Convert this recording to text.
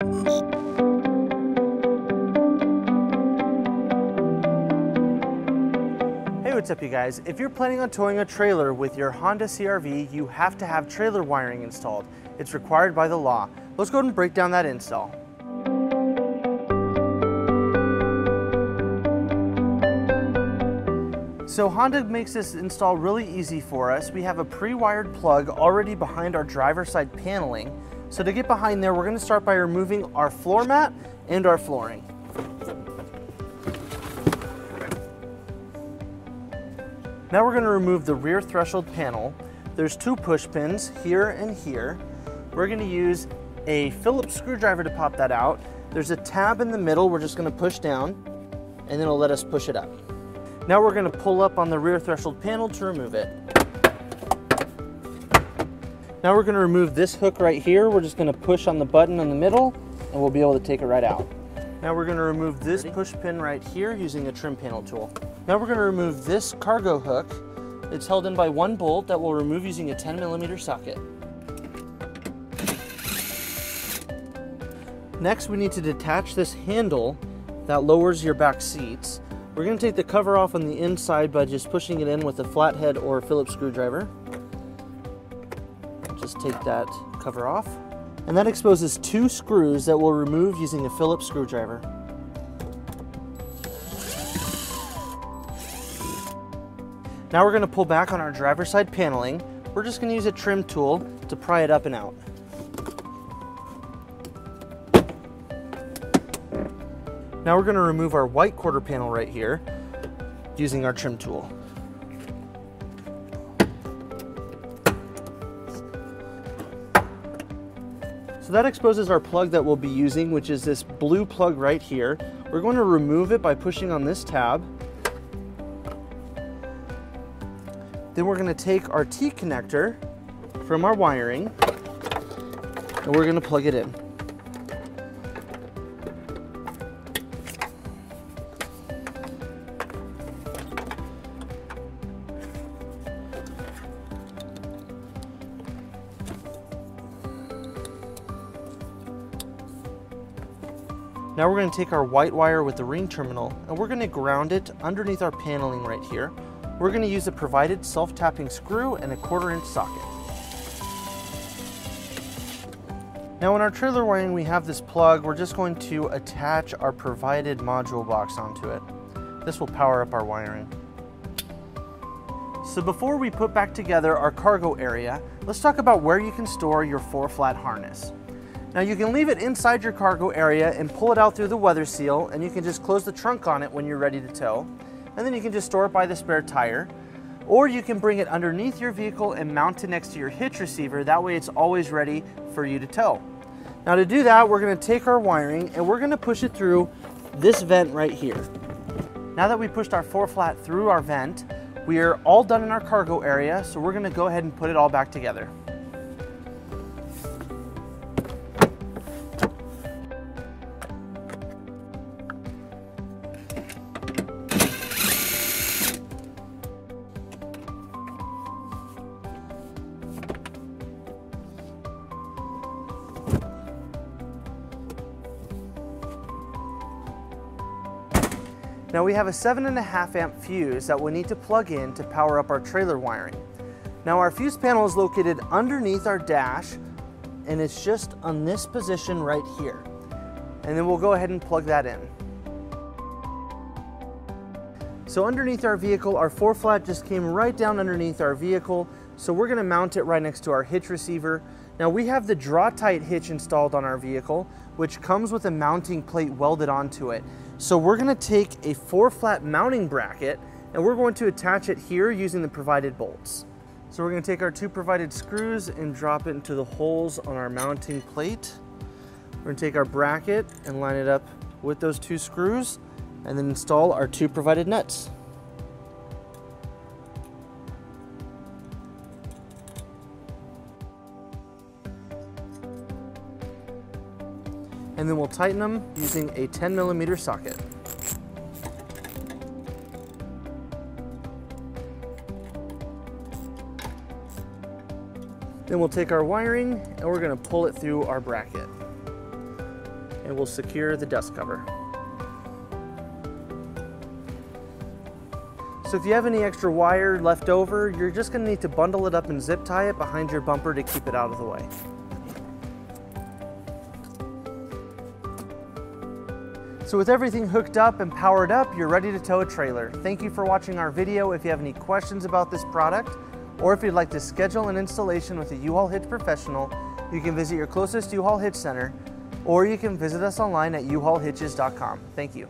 Hey, what's up you guys? If you're planning on towing a trailer with your Honda CR-V, you have to have trailer wiring installed. It's required by the law. Let's go ahead and break down that install. So Honda makes this install really easy for us. We have a pre-wired plug already behind our driver's side paneling. So to get behind there, we're going to start by removing our floor mat and our flooring. Now we're going to remove the rear threshold panel. There's two push pins here and here. We're going to use a Phillips screwdriver to pop that out. There's a tab in the middle we're just going to push down, and then it'll let us push it up. Now we're going to pull up on the rear threshold panel to remove it. Now we're going to remove this hook right here. We're just going to push on the button in the middle and we'll be able to take it right out. Now we're going to remove this push pin right here using a trim panel tool. Now we're going to remove this cargo hook. It's held in by one bolt that we'll remove using a 10mm socket. Next, we need to detach this handle that lowers your back seats. We're going to take the cover off on the inside by just pushing it in with a flathead or a Phillips screwdriver. Just take that cover off. And that exposes two screws that we'll remove using a Phillips screwdriver. Now we're going to pull back on our driver's side paneling. We're just going to use a trim tool to pry it up and out. Now we're going to remove our white quarter panel right here using our trim tool. So that exposes our plug that we'll be using, which is this blue plug right here. We're going to remove it by pushing on this tab. Then we're going to take our T connector from our wiring and we're going to plug it in. Now we're going to take our white wire with the ring terminal and we're going to ground it underneath our paneling right here. We're going to use a provided self-tapping screw and a 1/4-inch socket. Now in our trailer wiring we have this plug. We're just going to attach our provided module box onto it. This will power up our wiring. So before we put back together our cargo area, let's talk about where you can store your 4-flat harness. Now you can leave it inside your cargo area and pull it out through the weather seal, and you can just close the trunk on it when you're ready to tow. And then you can just store it by the spare tire. Or you can bring it underneath your vehicle and mount it next to your hitch receiver. That way it's always ready for you to tow. Now to do that, we're gonna take our wiring and we're gonna push it through this vent right here. Now that we pushed our 4-flat through our vent, we are all done in our cargo area. So we're gonna go ahead and put it all back together. Now we have a 7.5-amp fuse that we'll need to plug in to power up our trailer wiring. Now our fuse panel is located underneath our dash and it's just on this position right here. And then we'll go ahead and plug that in. So underneath our vehicle, our 4-flat just came right down underneath our vehicle. So we're gonna mount it right next to our hitch receiver. Now we have the Draw-Tite hitch installed on our vehicle, which comes with a mounting plate welded onto it. So we're gonna take a 4-flat mounting bracket and we're going to attach it here using the provided bolts. So we're gonna take our two provided screws and drop it into the holes on our mounting plate. We're gonna take our bracket and line it up with those two screws and then install our two provided nuts. And then we'll tighten them using a 10mm socket. Then we'll take our wiring and we're gonna pull it through our bracket. and we'll secure the dust cover. So if you have any extra wire left over, you're just going to need to bundle it up and zip tie it behind your bumper to keep it out of the way. So with everything hooked up and powered up, you're ready to tow a trailer. Thank you for watching our video. If you have any questions about this product, or if you'd like to schedule an installation with a U-Haul Hitch professional, you can visit your closest U-Haul Hitch Center, or you can visit us online at uhaulhitches.com. Thank you.